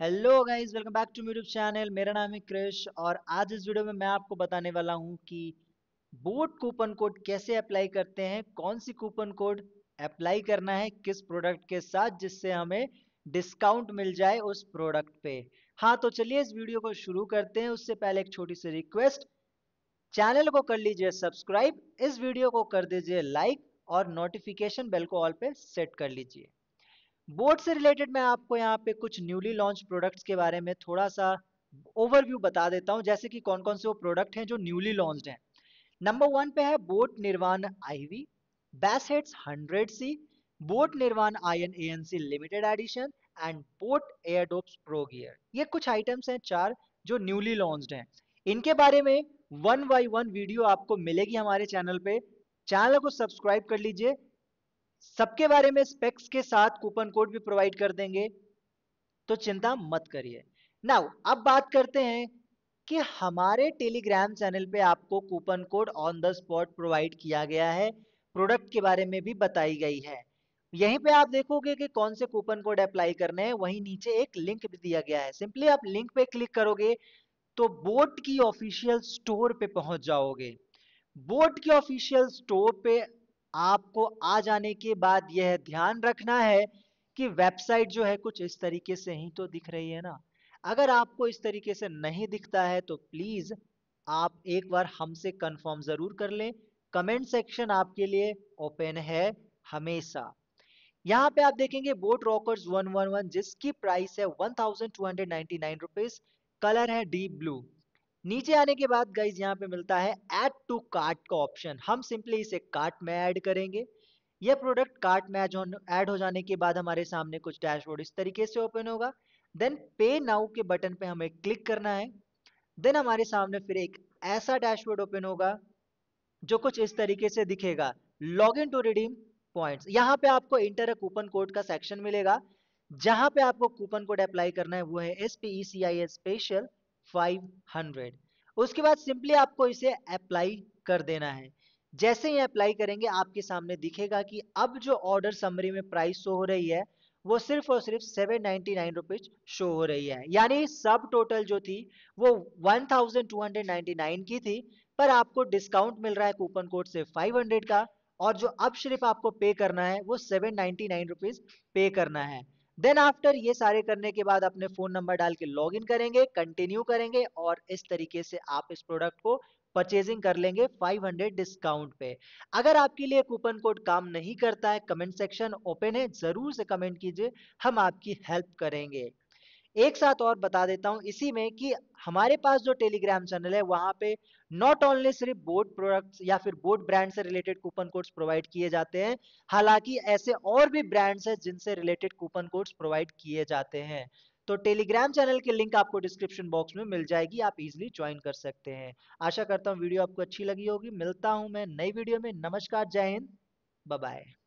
Hello guys welcome back to YouTube channel. मेरा नाम है क्रिश और आज इस वीडियो में मैं आपको बताने वाला हूं कि बोट कूपन कोड कैसे अप्लाई करते हैं, कौन सी कूपन कोड अप्लाई करना है किस प्रोडक्ट के साथ जिससे हमें डिस्काउंट मिल जाए उस प्रोडक्ट पे। हाँ तो चलिए इस वीडियो को शुरू करते हैं। उससे पहले एक छोटी सी रिक्वेस्ट, चैनल को कर लीजिए सब्सक्राइब, इस वीडियो को कर दीजिए लाइक और नोटिफिकेशन बेल को ऑल पे सेट कर लीजिए। बोट से रिलेटेड मैं आपको यहाँ पे कुछ न्यूली लॉन्च प्रोडक्ट्स के बारे में थोड़ा सा ओवरव्यू बता देता हूँ, जैसे कि कौन कौन से वो प्रोडक्ट हैं जो न्यूली लॉन्च्ड हैं। नंबर 1 पे है boat Nirvana IV bassheads 100C, boat Nirvana IN ANC limited edition and boat Airdopes pro gear. ये कुछ आइटम्स हैं 4 जो न्यूली लॉन्च्ड हैं। इनके बारे में 1 by 1 वीडियो आपको मिलेगी हमारे चैनल पे, चैनल को सब्सक्राइब कर लीजिए। सबके बारे में स्पेक्स के साथ कूपन कोड भी प्रोवाइड कर देंगे, तो चिंता मत करिए। नाउ अब बात करते हैं कि हमारे टेलीग्राम चैनल पे आपको coupon code on the spot provide किया गया है, प्रोडक्ट के बारे में भी बताई गई है। यहीं पे आप देखोगे कि कौन से कूपन कोड अप्लाई करने हैं, वहीं नीचे एक लिंक भी दिया गया है। सिंपली आप लिंक पे क्लिक करोगे तो बोट की ऑफिशियल स्टोर पे पहुंच जाओगे। बोट की ऑफिशियल स्टोर पे आपको आ जाने के बाद यह ध्यान रखना है कि वेबसाइट जो है कुछ इस तरीके से ही तो दिख रही है ना। अगर आपको इस तरीके से नहीं दिखता है तो प्लीज आप एक बार हमसे कंफर्म जरूर कर लें। कमेंट सेक्शन आपके लिए ओपन है हमेशा। यहाँ पे आप देखेंगे बोट रॉकर्स 111 जिसकी प्राइस है 1299 रुपीज, कलर है डीप ब्लू। नीचे आने के बाद गाइज यहाँ पे मिलता है ऐड टू कार्ट का ऑप्शन, हम सिंपली इसे कार्ट में ऐड करेंगे। यह प्रोडक्ट कार्ट में ऐड हो जाने के बाद हमारे सामने कुछ डैशबोर्ड इस तरीके से ओपन होगा। देन पे नाउ के बटन पे हमें क्लिक करना है। देन हमारे सामने फिर एक ऐसा डैशबोर्ड ओपन होगा जो कुछ इस तरीके से दिखेगा, log in to redeem points. यहाँ पे आपको इंटर अ कूपन कोड का सेक्शन मिलेगा, जहाँ पे आपको कूपन कोड अप्लाई करना है वो है SPECIS स्पेशल 500। उसके बाद सिंपली आपको इसे अप्लाई कर देना है। जैसे ही अप्लाई करेंगे आपके सामने दिखेगा कि अब जो ऑर्डर समरी में प्राइस शो हो रही है वो सिर्फ और सिर्फ 799 रुपीज शो हो रही है, यानी सब टोटल जो थी वो 1299 की थी, पर आपको डिस्काउंट मिल रहा है कूपन कोड से 500 का, और जो अब सिर्फ आपको पे करना है वो 799 रुपीज पे करना है। देन आफ्टर ये सारे करने के बाद अपने फोन नंबर डाल के लॉग इन करेंगे, कंटिन्यू करेंगे और इस तरीके से आप इस प्रोडक्ट को परचेजिंग कर लेंगे 500 डिस्काउंट पे। अगर आपके लिए कूपन कोड काम नहीं करता है, कमेंट सेक्शन ओपन है, जरूर से कमेंट कीजिए, हम आपकी हेल्प करेंगे। एक साथ और बता देता हूँ इसी में कि हमारे पास जो टेलीग्राम चैनल है वहाँ पे नॉट ओनली सिर्फ बोट प्रोडक्ट्स या फिर बोट ब्रांड से रिलेटेड कूपन कोड्स प्रोवाइड किए जाते हैं, हालांकि ऐसे और भी ब्रांड्स हैं जिनसे रिलेटेड कूपन कोड्स प्रोवाइड किए जाते हैं। तो टेलीग्राम चैनल की लिंक आपको डिस्क्रिप्शन बॉक्स में मिल जाएगी, आप इजिली ज्वाइन कर सकते हैं। आशा करता हूँ वीडियो आपको अच्छी लगी होगी। मिलता हूँ मैं नई वीडियो में। नमस्कार, जय हिंद, बाय बाय।